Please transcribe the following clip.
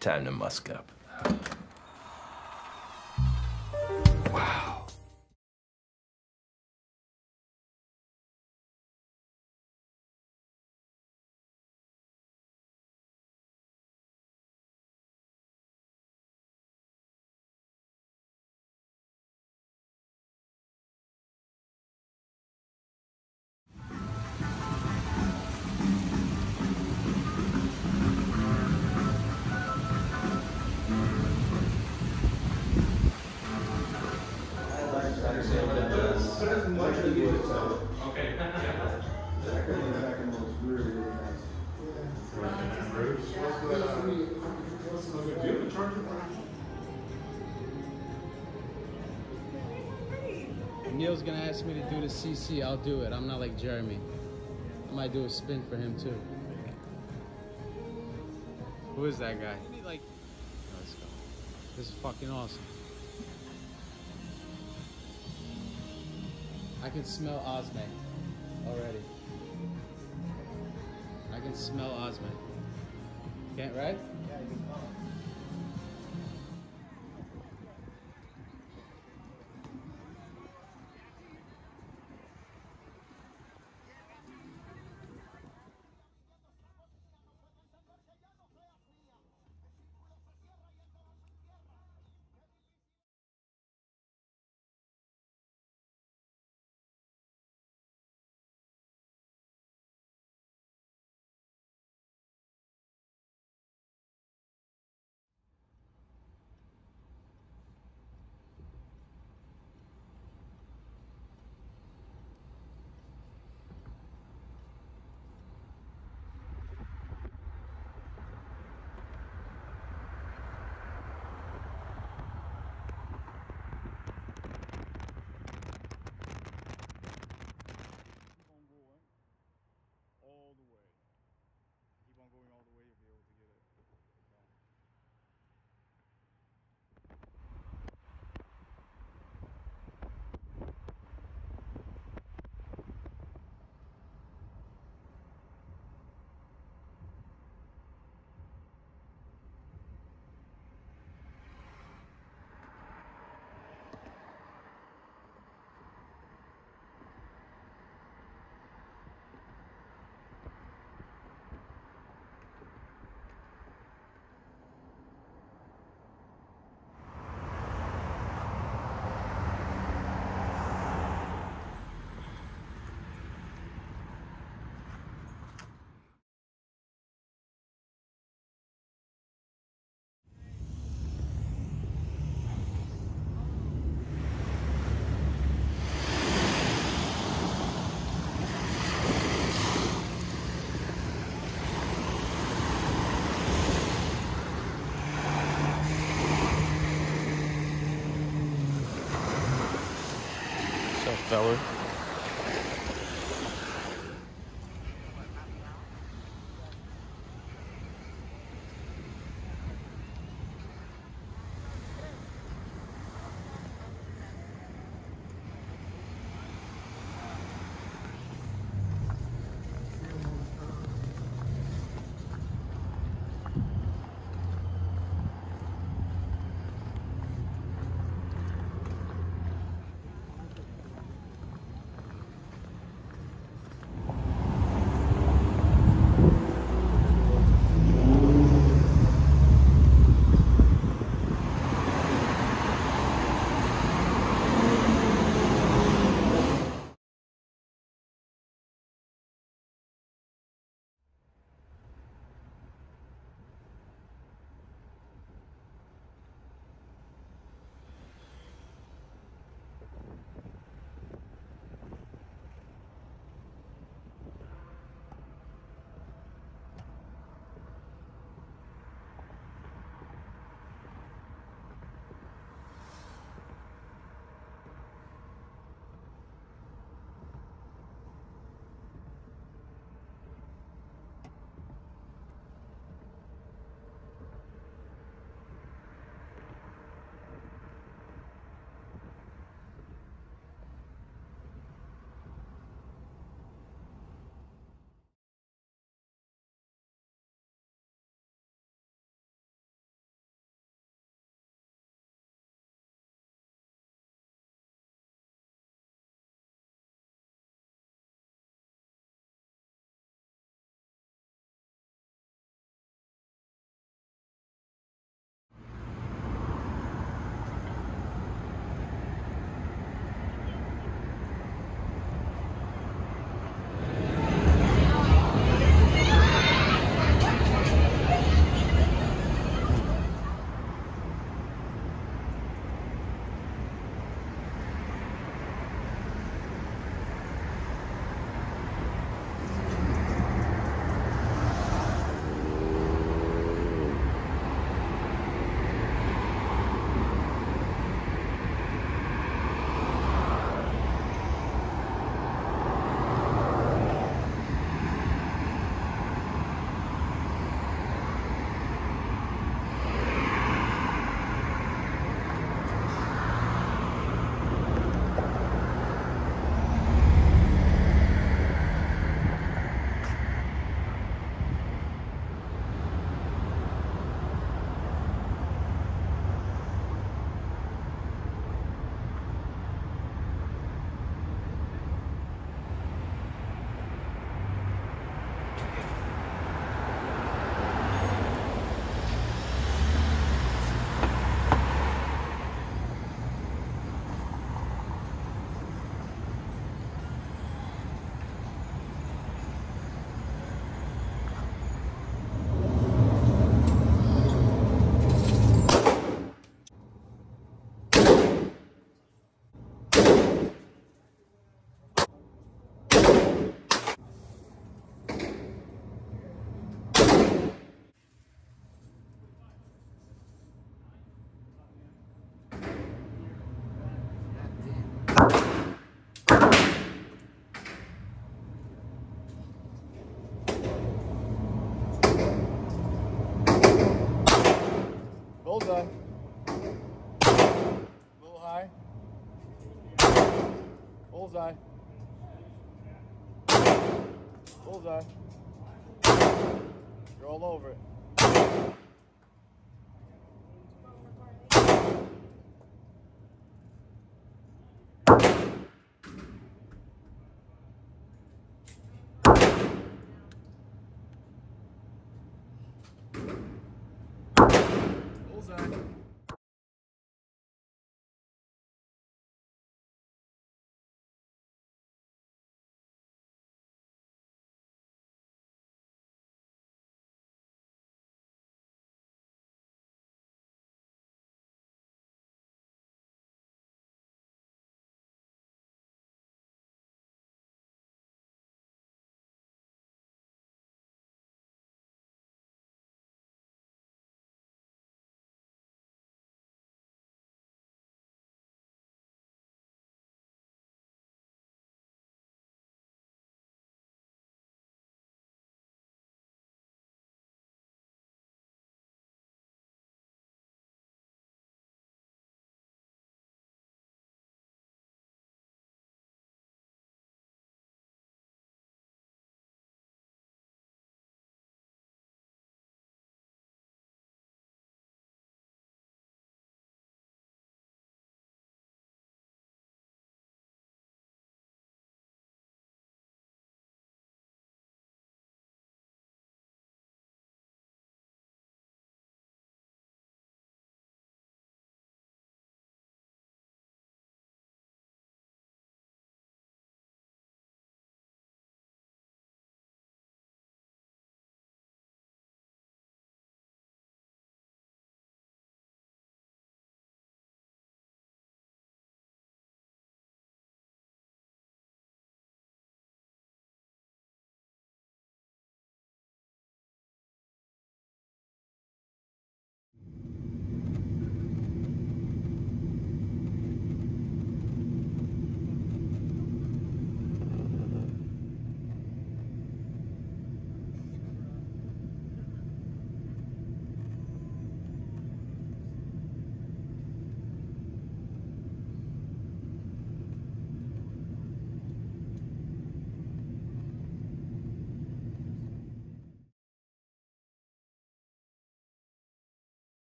Time to Musk Up. Wow. Okay. Neil's gonna ask me to do the CC. I'll do it. I'm not like Jeremy. I might do a spin for him too. Who is that guy? Like, let's go. This is fucking awesome. I can smell OSME already. I can smell OSME. Can't, right? Yeah, you can smell it. Fella. Bullseye. Bullseye. You're all over it. Bullseye.